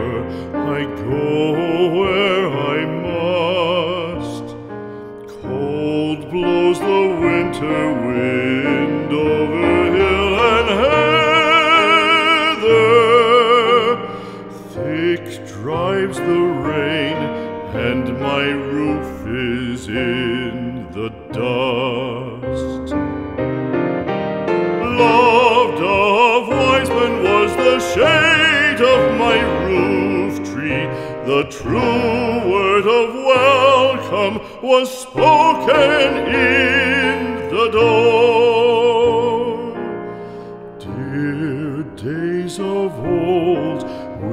ever, I go where I must. Cold blows the winter wind over hill and heather, thick drives the rain, and my roof is in the dust. Loved of Wiseman was the shade of my roof tree, the true word of welcome was spoken in the door. Dear days of old,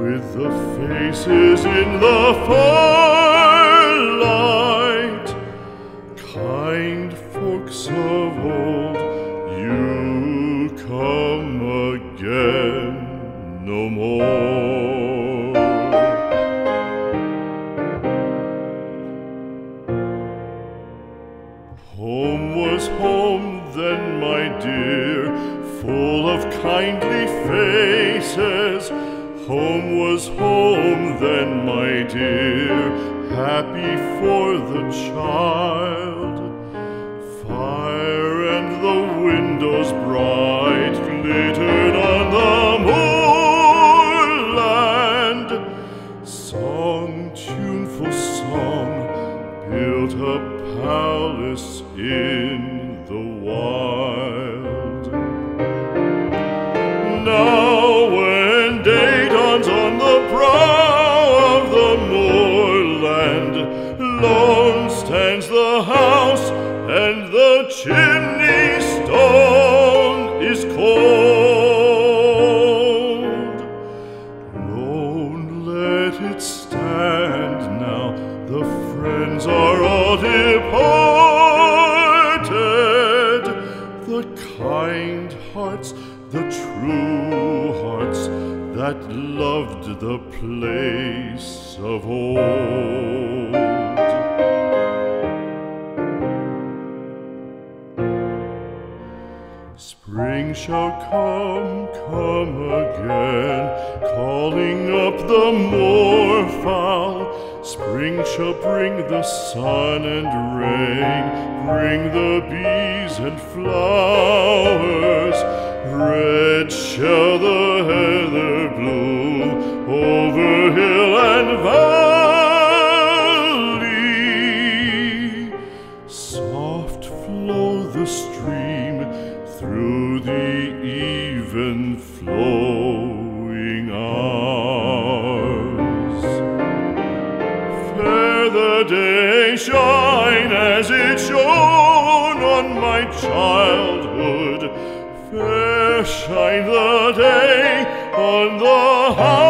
with the faces in the firelight, kind folks of old, you come again no more. Home was home then, my dear, full of kindly faces. Home was home then, my dear, happy for the child. Fire and the windows bright glittered on the moorland. Song, tuneful song, built up palace in the wild. Now when day dawns on the brow of the moorland, lone stands the house and the chimney stone is cold. Lone let it stand now, the friends are all departed, the kind hearts, the true hearts that loved the place of old. Spring shall come again, calling up the moorfowl. Spring shall bring the sun and rain, bring the bees and flowers. Red shall the heather bloom over hill and valley. Soft flow the stream through the even flowing hours. The day shine as it shone on my childhood. Fair shine the day on the house.